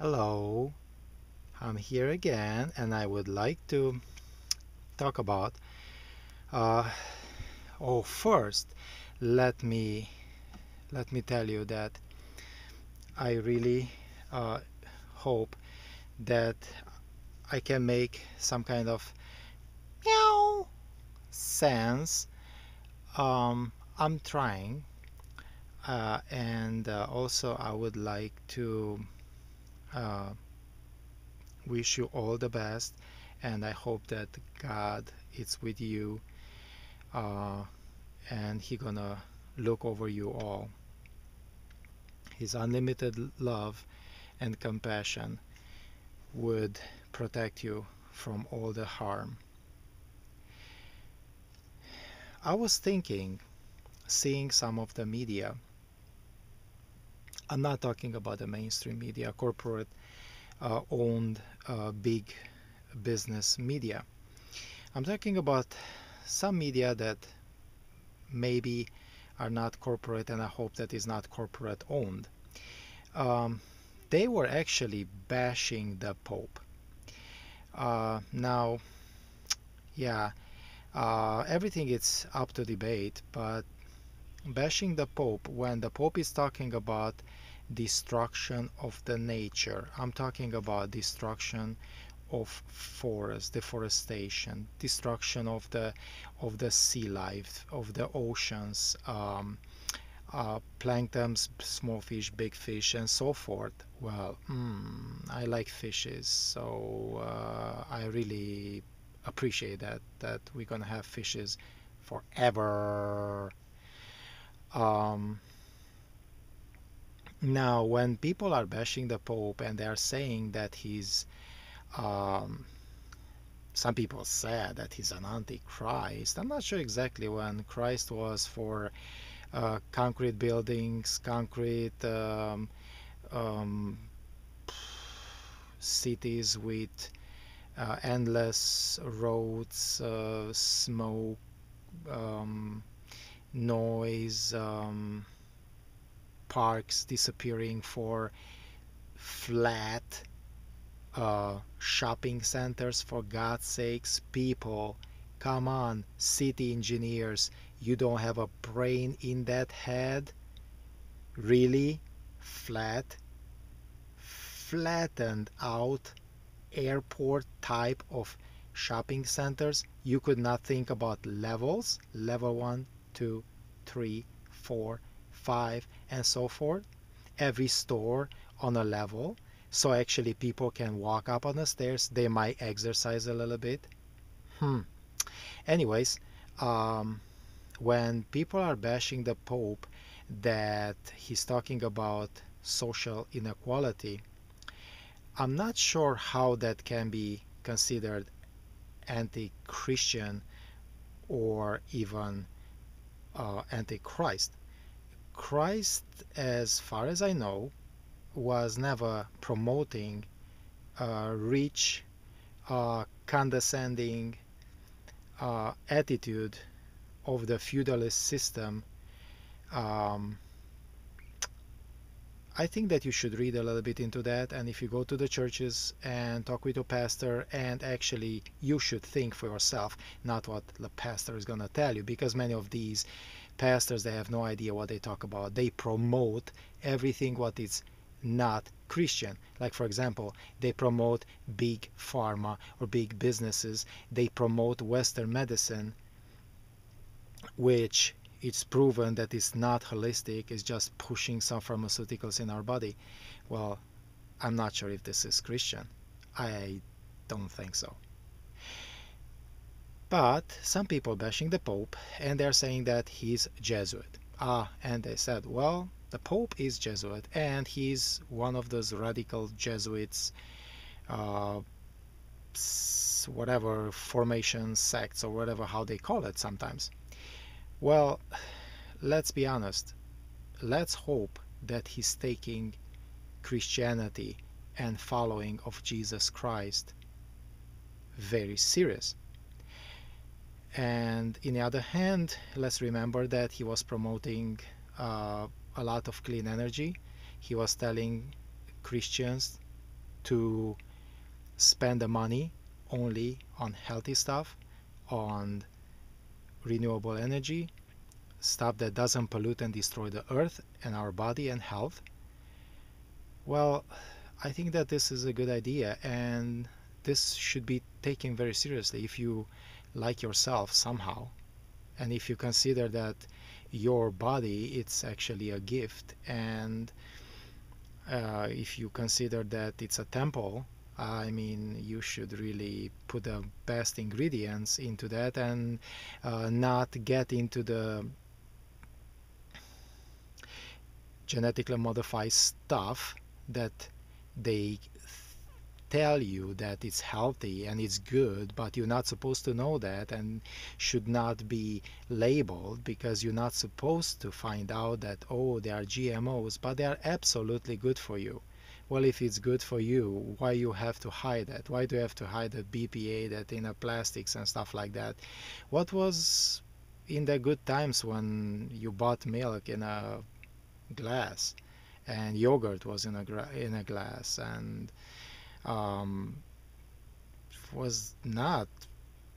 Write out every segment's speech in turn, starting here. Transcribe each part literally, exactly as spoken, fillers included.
Hello, I'm here again, and I would like to talk about uh, oh first let me let me tell you that I really uh, hope that I can make some kind of meow sense. um, I'm trying, uh, and uh, also I would like to Uh, wish you all the best, and I hope that God is with you, uh, and He gonna look over you all. His unlimited love and compassion would protect you from all the harm. I was thinking, seeing some of the media, I'm not talking about the mainstream media, corporate uh, owned uh, big business media. I'm talking about some media that maybe are not corporate, and I hope that is not corporate owned. Um, they were actually bashing the Pope. Uh, now, yeah, uh, everything is up to debate, but bashing the Pope when the Pope is talking about destruction of the nature. I'm talking about destruction of forests, deforestation, destruction of the of the sea life, of the oceans, um, uh, planktons, small fish, big fish, and so forth. Well, mm, I like fishes, so uh, I really appreciate that that we're gonna have fishes forever. Um, now, when people are bashing the Pope and they are saying that he's, um, some people said that he's an antichrist. I'm not sure exactly when Christ was for uh, concrete buildings, concrete um, um, cities with uh, endless roads, uh, smoke, um, noise, um, parks disappearing for flat uh, shopping centers. For God's sakes, people, come on, city engineers, you don't have a brain in that head? Really? Flat, flattened out airport type of shopping centers? You could not think about levels? Level one, two, three, four, five, and so forth. Every store on a level, so actually people can walk up on the stairs. They might exercise a little bit. Hmm. Anyways, um, when people are bashing the Pope that he's talking about social inequality, I'm not sure how that can be considered anti-Christian or even Uh, antichrist. Christ, as far as I know, was never promoting uh, rich, uh, condescending uh, attitude of the feudalist system. Um, I think that you should read a little bit into that, and if you go to the churches and talk with your pastor, and actually you should think for yourself, not what the pastor is gonna tell you, because many of these pastors, they have no idea what they talk about. They promote everything what is not Christian. Like, for example, they promote big pharma or big businesses. They promote Western medicine, which it's proven that it's not holistic, it's just pushing some pharmaceuticals in our body. Well, I'm not sure if this is Christian. I don't think so. But some people bashing the Pope, and they're saying that he's Jesuit. Ah, and they said, well, the Pope is Jesuit, and he's one of those radical Jesuits, uh, whatever, formation, sects, or whatever, how they call it sometimes. Well, let's be honest. Let's hope that he's taking Christianity and following of Jesus Christ very serious. And on the other hand, let's remember that he was promoting uh, a lot of clean energy. He was telling Christians to spend the money only on healthy stuff, on renewable energy, stuff that doesn't pollute and destroy the earth and our body and health, well, I think that this is a good idea, and this should be taken very seriously if you like yourself somehow, and if you consider that your body, it's actually a gift, and uh, if you consider that it's a temple, I mean, you should really put the best ingredients into that and uh, not get into the genetically modified stuff that they tell you that it's healthy and it's good, but you're not supposed to know that and should not be labeled, because you're not supposed to find out that, oh, they are G M Os, but they are absolutely good for you. Well, if it's good for you, why you have to hide that? Why do you have to hide the B P A, that inner plastics and stuff like that? What was in the good times when you bought milk in a glass and yogurt was in a gra in a glass, and um, was not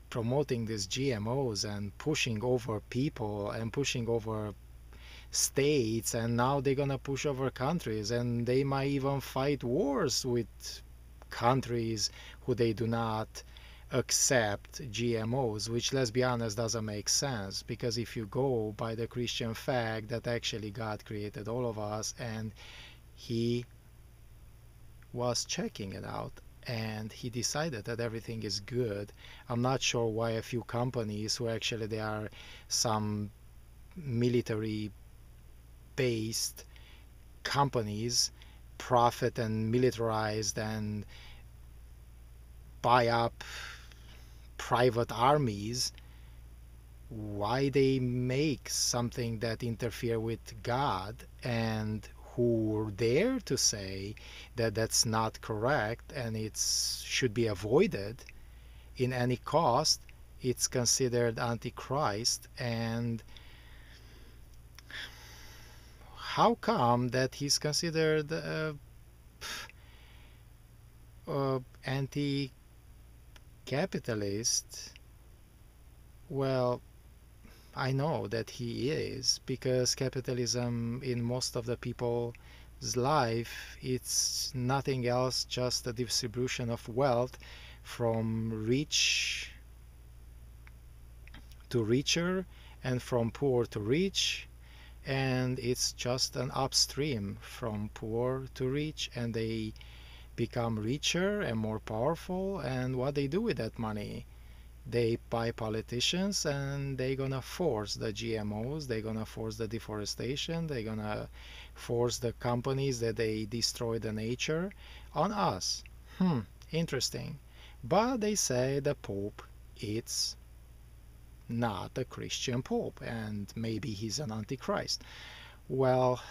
promoting these G M Os and pushing over people and pushing over states, and now they're gonna push over countries, and they might even fight wars with countries who they do not accept G M Os, which, let's be honest, doesn't make sense, because if you go by the Christian fact that actually God created all of us and he was checking it out and he decided that everything is good, I'm not sure why a few companies who actually they are some military based companies profit and militarized and buy up private armies, why they make something that interfere with God, and who dare to say that that's not correct and it should be avoided in any cost? It's considered antichrist. And how come that he's considered uh, uh, anti-capitalist? Well, I know that he is, because capitalism in most of the people's life, it's nothing else, just a distribution of wealth from rich to richer and from poor to rich. And it's just an upstream from poor to rich, and they become richer and more powerful, and what they do with that money, they buy politicians, and they're gonna force the G M Os, they're gonna force the deforestation, they're gonna force the companies that they destroy the nature on us. Hmm, interesting. But they say the Pope, it's not a Christian Pope, and maybe he's an antichrist. Well,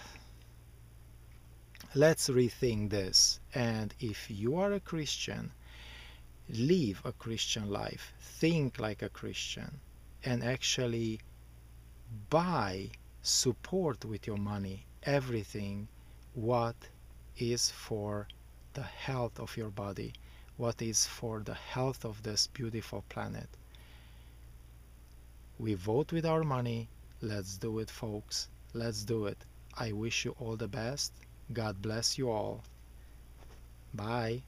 let's rethink this, and if you are a Christian, live a Christian life, think like a Christian, and actually buy, support with your money everything what is for the health of your body, what is for the health of this beautiful planet. We vote with our money. Let's do it, folks. Let's do it. I wish you all the best. God bless you all. Bye.